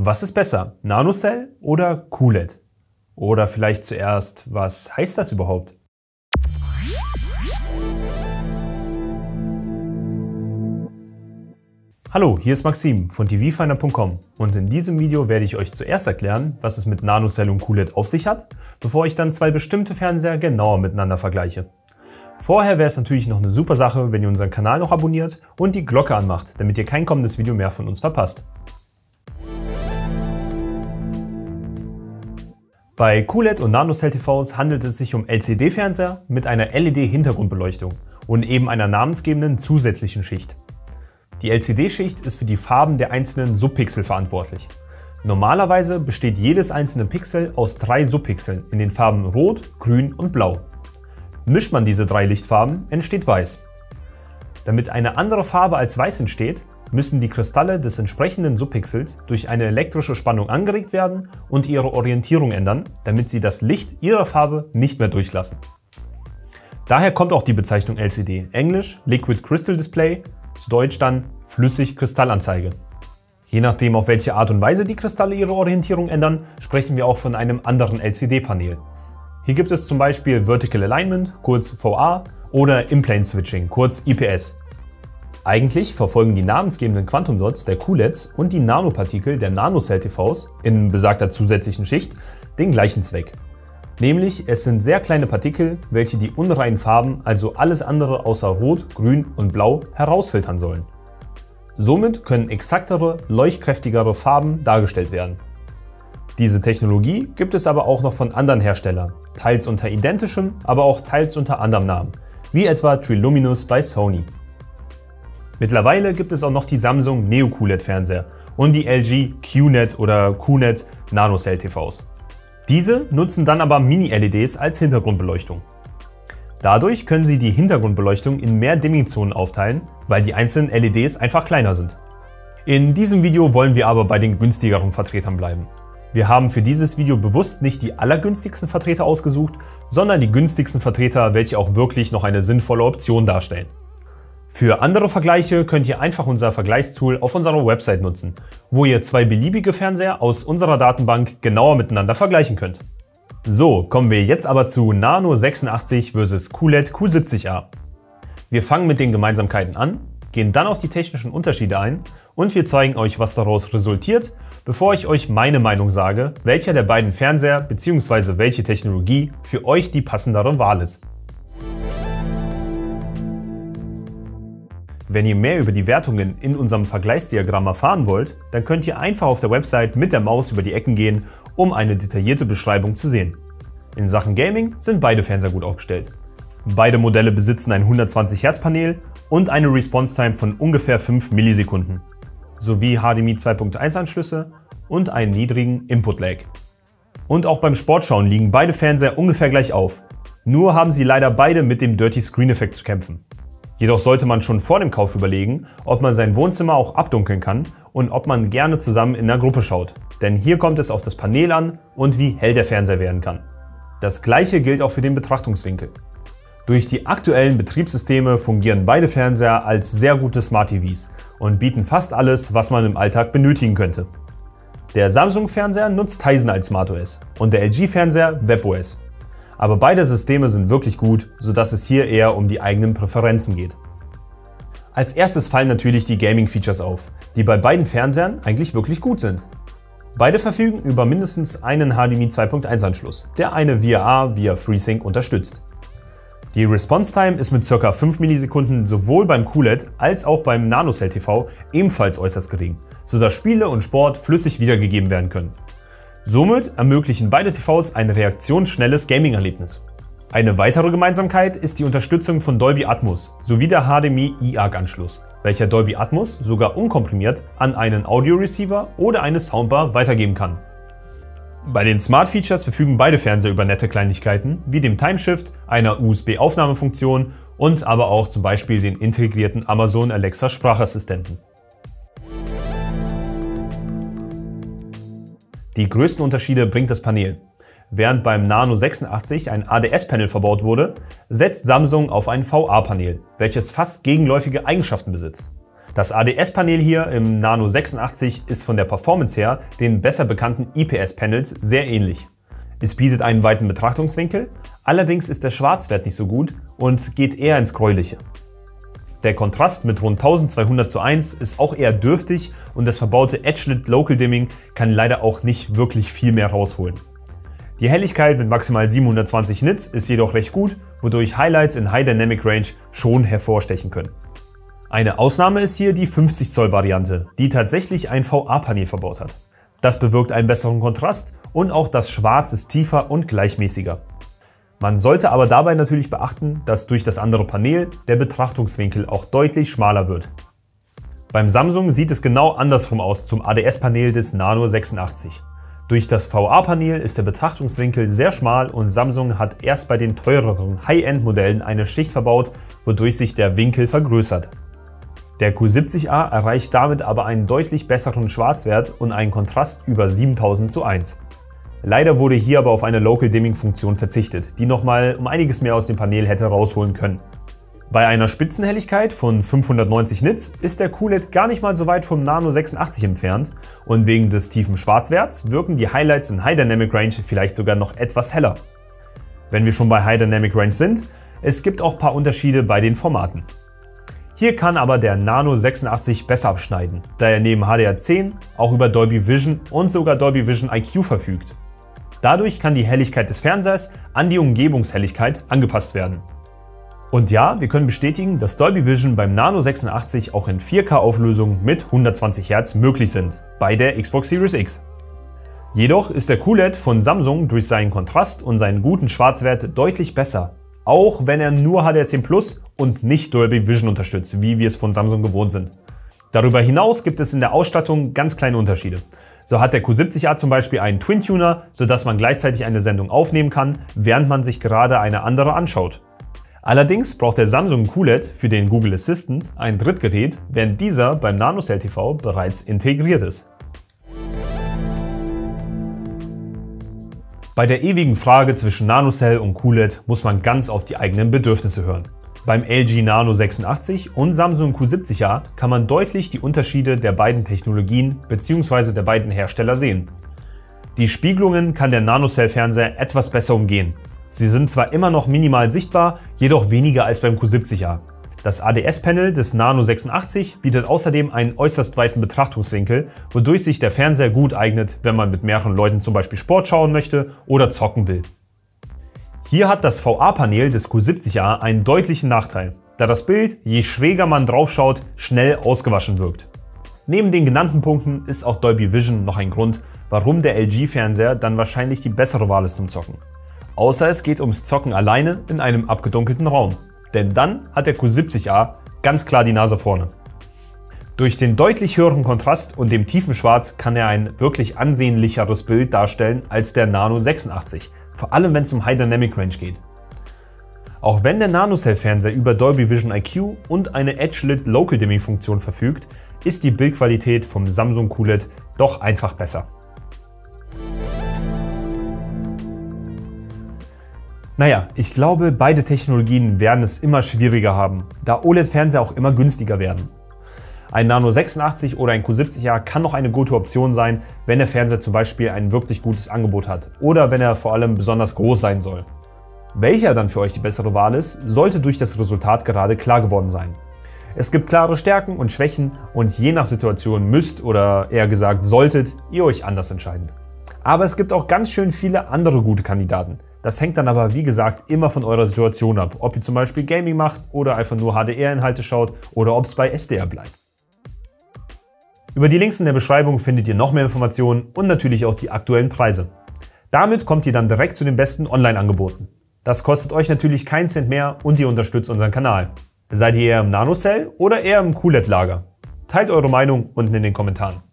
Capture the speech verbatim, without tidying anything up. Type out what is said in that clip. Was ist besser, NanoCell oder Q L E D? Oder vielleicht zuerst, was heißt das überhaupt? Hallo, hier ist Maxim von t v finder punkt com und in diesem Video werde ich euch zuerst erklären, was es mit NanoCell und Q L E D auf sich hat, bevor ich dann zwei bestimmte Fernseher genauer miteinander vergleiche. Vorher wäre es natürlich noch eine super Sache, wenn ihr unseren Kanal noch abonniert und die Glocke anmacht, damit ihr kein kommendes Video mehr von uns verpasst. Bei Q L E D und NanoCell T Vs handelt es sich um L C D-Fernseher mit einer L E D-Hintergrundbeleuchtung und eben einer namensgebenden zusätzlichen Schicht. Die L C D-Schicht ist für die Farben der einzelnen Subpixel verantwortlich. Normalerweise besteht jedes einzelne Pixel aus drei Subpixeln in den Farben Rot, Grün und Blau. Mischt man diese drei Lichtfarben, entsteht Weiß. Damit eine andere Farbe als Weiß entsteht, müssen die Kristalle des entsprechenden Subpixels durch eine elektrische Spannung angeregt werden und ihre Orientierung ändern, damit sie das Licht ihrer Farbe nicht mehr durchlassen. Daher kommt auch die Bezeichnung L C D, englisch Liquid Crystal Display, zu Deutsch dann Flüssig-Kristallanzeige. Je nachdem, auf welche Art und Weise die Kristalle ihre Orientierung ändern, sprechen wir auch von einem anderen L C D-Panel. Hier gibt es zum Beispiel Vertical Alignment, kurz V A, oder In-Plane Switching, kurz I P S. Eigentlich verfolgen die namensgebenden Quantum-Dots der Q L E Ds und die Nanopartikel der NanoCell-T Vs in besagter zusätzlichen Schicht den gleichen Zweck. Nämlich, es sind sehr kleine Partikel, welche die unreinen Farben, also alles andere außer Rot, Grün und Blau, herausfiltern sollen. Somit können exaktere, leuchtkräftigere Farben dargestellt werden. Diese Technologie gibt es aber auch noch von anderen Herstellern, teils unter identischem, aber auch teils unter anderem Namen, wie etwa Triluminous bei Sony. Mittlerweile gibt es auch noch die Samsung Neo Q L E D Fernseher und die L G Q N E D oder Q N E D NanoCell T Vs. Diese nutzen dann aber Mini-L E Ds als Hintergrundbeleuchtung. Dadurch können sie die Hintergrundbeleuchtung in mehr Dimming-Zonen aufteilen, weil die einzelnen L E Ds einfach kleiner sind. In diesem Video wollen wir aber bei den günstigeren Vertretern bleiben. Wir haben für dieses Video bewusst nicht die allergünstigsten Vertreter ausgesucht, sondern die günstigsten Vertreter, welche auch wirklich noch eine sinnvolle Option darstellen. Für andere Vergleiche könnt ihr einfach unser Vergleichstool auf unserer Website nutzen, wo ihr zwei beliebige Fernseher aus unserer Datenbank genauer miteinander vergleichen könnt. So, kommen wir jetzt aber zu Nano sechsundachtzig versus Q L E D Q siebzig A. Wir fangen mit den Gemeinsamkeiten an, gehen dann auf die technischen Unterschiede ein und wir zeigen euch, was daraus resultiert, bevor ich euch meine Meinung sage, welcher der beiden Fernseher bzw. welche Technologie für euch die passendere Wahl ist. Wenn ihr mehr über die Wertungen in unserem Vergleichsdiagramm erfahren wollt, dann könnt ihr einfach auf der Website mit der Maus über die Ecken gehen, um eine detaillierte Beschreibung zu sehen. In Sachen Gaming sind beide Fernseher gut aufgestellt. Beide Modelle besitzen ein hundertzwanzig Hertz Panel und eine Response Time von ungefähr fünf Millisekunden, sowie H D M I zwei Punkt eins Anschlüsse und einen niedrigen Input Lag. Und auch beim Sportschauen liegen beide Fernseher ungefähr gleich auf, nur haben sie leider beide mit dem Dirty Screen Effekt zu kämpfen. Jedoch sollte man schon vor dem Kauf überlegen, ob man sein Wohnzimmer auch abdunkeln kann und ob man gerne zusammen in der Gruppe schaut, denn hier kommt es auf das Panel an und wie hell der Fernseher werden kann. Das gleiche gilt auch für den Betrachtungswinkel. Durch die aktuellen Betriebssysteme fungieren beide Fernseher als sehr gute Smart-T Vs und bieten fast alles, was man im Alltag benötigen könnte. Der Samsung-Fernseher nutzt Tizen als Smart O S und der L G-Fernseher Web O S. Aber beide Systeme sind wirklich gut, sodass es hier eher um die eigenen Präferenzen geht. Als erstes fallen natürlich die Gaming-Features auf, die bei beiden Fernsehern eigentlich wirklich gut sind. Beide verfügen über mindestens einen H D M I zwei Punkt eins Anschluss, der eine V A A via FreeSync unterstützt. Die Response Time ist mit ca. fünf Millisekunden sowohl beim Q L E D als auch beim NanoCell T V ebenfalls äußerst gering, sodass Spiele und Sport flüssig wiedergegeben werden können. Somit ermöglichen beide T Vs ein reaktionsschnelles Gaming-Erlebnis. Eine weitere Gemeinsamkeit ist die Unterstützung von Dolby Atmos sowie der H D M I eARC-Anschluss, welcher Dolby Atmos sogar unkomprimiert an einen Audio-Receiver oder eine Soundbar weitergeben kann. Bei den Smart-Features verfügen beide Fernseher über nette Kleinigkeiten wie dem Timeshift, einer U S B-Aufnahmefunktion und aber auch zum Beispiel den integrierten Amazon Alexa Sprachassistenten. Die größten Unterschiede bringt das Panel. Während beim Nano sechsundachtzig ein A D S-Panel verbaut wurde, setzt Samsung auf ein V A-Panel, welches fast gegenläufige Eigenschaften besitzt. Das A D S-Panel hier im Nano sechsundachtzig ist von der Performance her den besser bekannten I P S-Panels sehr ähnlich. Es bietet einen weiten Betrachtungswinkel, allerdings ist der Schwarzwert nicht so gut und geht eher ins Gräuliche. Der Kontrast mit rund zwölfhundert zu eins ist auch eher dürftig und das verbaute Edge-Lit Local Dimming kann leider auch nicht wirklich viel mehr rausholen. Die Helligkeit mit maximal siebenhundertzwanzig Nits ist jedoch recht gut, wodurch Highlights in High Dynamic Range schon hervorstechen können. Eine Ausnahme ist hier die fünfzig Zoll Variante, die tatsächlich ein V A-Panel verbaut hat. Das bewirkt einen besseren Kontrast und auch das Schwarz ist tiefer und gleichmäßiger. Man sollte aber dabei natürlich beachten, dass durch das andere Panel der Betrachtungswinkel auch deutlich schmaler wird. Beim Samsung sieht es genau andersrum aus zum A D S-Panel des Nano sechsundachtzig. Durch das V A-Panel ist der Betrachtungswinkel sehr schmal und Samsung hat erst bei den teureren High-End-Modellen eine Schicht verbaut, wodurch sich der Winkel vergrößert. Der Q siebzig A erreicht damit aber einen deutlich besseren Schwarzwert und einen Kontrast über siebentausend zu eins. Leider wurde hier aber auf eine Local Dimming Funktion verzichtet, die nochmal um einiges mehr aus dem Panel hätte rausholen können. Bei einer Spitzenhelligkeit von fünfhundertneunzig Nits ist der Q L E D gar nicht mal so weit vom Nano sechsundachtzig entfernt und wegen des tiefen Schwarzwerts wirken die Highlights in High Dynamic Range vielleicht sogar noch etwas heller. Wenn wir schon bei High Dynamic Range sind, es gibt auch ein paar Unterschiede bei den Formaten. Hier kann aber der Nano sechsundachtzig besser abschneiden, da er neben H D R zehn auch über Dolby Vision und sogar Dolby Vision I Q verfügt. Dadurch kann die Helligkeit des Fernsehers an die Umgebungshelligkeit angepasst werden. Und ja, wir können bestätigen, dass Dolby Vision beim Nano sechsundachtzig auch in vier K-Auflösung mit hundertzwanzig Hertz möglich sind, bei der Xbox Series X. Jedoch ist der Q L E D von Samsung durch seinen Kontrast und seinen guten Schwarzwert deutlich besser, auch wenn er nur H D R zehn Plus und nicht Dolby Vision unterstützt, wie wir es von Samsung gewohnt sind. Darüber hinaus gibt es in der Ausstattung ganz kleine Unterschiede. So hat der Q siebzig A zum Beispiel einen Twin-Tuner, sodass man gleichzeitig eine Sendung aufnehmen kann, während man sich gerade eine andere anschaut. Allerdings braucht der Samsung Q L E D für den Google Assistant ein Drittgerät, während dieser beim NanoCell T V bereits integriert ist. Bei der ewigen Frage zwischen NanoCell und Q L E D muss man ganz auf die eigenen Bedürfnisse hören. Beim L G Nano sechsundachtzig und Samsung Q siebzig A kann man deutlich die Unterschiede der beiden Technologien bzw. der beiden Hersteller sehen. Die Spiegelungen kann der NanoCell-Fernseher etwas besser umgehen. Sie sind zwar immer noch minimal sichtbar, jedoch weniger als beim Q siebzig A. Das A D S-Panel des Nano sechsundachtzig bietet außerdem einen äußerst weiten Betrachtungswinkel, wodurch sich der Fernseher gut eignet, wenn man mit mehreren Leuten zum Beispiel Sport schauen möchte oder zocken will. Hier hat das V A-Panel des Q siebzig A einen deutlichen Nachteil, da das Bild, je schräger man draufschaut, schnell ausgewaschen wirkt. Neben den genannten Punkten ist auch Dolby Vision noch ein Grund, warum der L G-Fernseher dann wahrscheinlich die bessere Wahl ist zum Zocken. Außer es geht ums Zocken alleine in einem abgedunkelten Raum, denn dann hat der Q siebzig A ganz klar die Nase vorne. Durch den deutlich höheren Kontrast und dem tiefen Schwarz kann er ein wirklich ansehnlicheres Bild darstellen als der Nano sechsundachtzig. Vor allem wenn es um High Dynamic Range geht. Auch wenn der NanoCell-Fernseher über Dolby Vision I Q und eine Edge-Lit Local Dimming Funktion verfügt, ist die Bildqualität vom Samsung Q L E D doch einfach besser. Naja, ich glaube, beide Technologien werden es immer schwieriger haben, da O L E D-Fernseher auch immer günstiger werden. Ein Nano sechsundachtzig oder ein Q siebzig A kann noch eine gute Option sein, wenn der Fernseher zum Beispiel ein wirklich gutes Angebot hat oder wenn er vor allem besonders groß sein soll. Welcher dann für euch die bessere Wahl ist, sollte durch das Resultat gerade klar geworden sein. Es gibt klare Stärken und Schwächen und je nach Situation müsst oder eher gesagt solltet ihr euch anders entscheiden. Aber es gibt auch ganz schön viele andere gute Kandidaten. Das hängt dann aber wie gesagt immer von eurer Situation ab, ob ihr zum Beispiel Gaming macht oder einfach nur H D R-Inhalte schaut oder ob es bei S D R bleibt. Über die Links in der Beschreibung findet ihr noch mehr Informationen und natürlich auch die aktuellen Preise. Damit kommt ihr dann direkt zu den besten Online-Angeboten. Das kostet euch natürlich keinen Cent mehr und ihr unterstützt unseren Kanal. Seid ihr eher im NanoCell oder eher im Q L E D-Lager? Teilt eure Meinung unten in den Kommentaren.